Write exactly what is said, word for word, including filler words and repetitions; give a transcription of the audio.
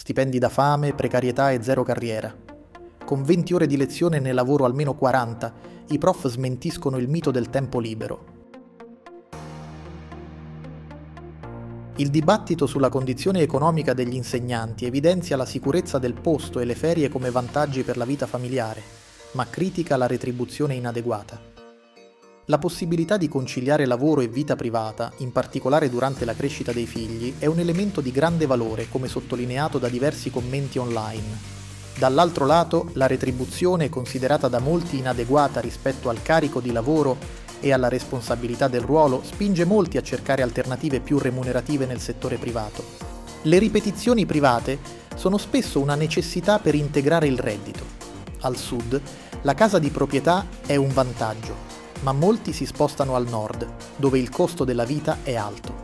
Stipendi da fame, precarietà e zero carriera. Con venti ore di lezione ne lavoro almeno quaranta, i prof smentiscono il mito del tempo libero. Il dibattito sulla condizione economica degli insegnanti evidenzia la sicurezza del posto e le ferie come vantaggi per la vita familiare, ma critica la retribuzione inadeguata. La possibilità di conciliare lavoro e vita privata, in particolare durante la crescita dei figli, è un elemento di grande valore, come sottolineato da diversi commenti online. Dall'altro lato, la retribuzione, considerata da molti inadeguata rispetto al carico di lavoro e alla responsabilità del ruolo, spinge molti a cercare alternative più remunerative nel settore privato. Le ripetizioni private sono spesso una necessità per integrare il reddito. Al sud, la casa di proprietà è un vantaggio, ma molti si spostano al nord, dove il costo della vita è alto.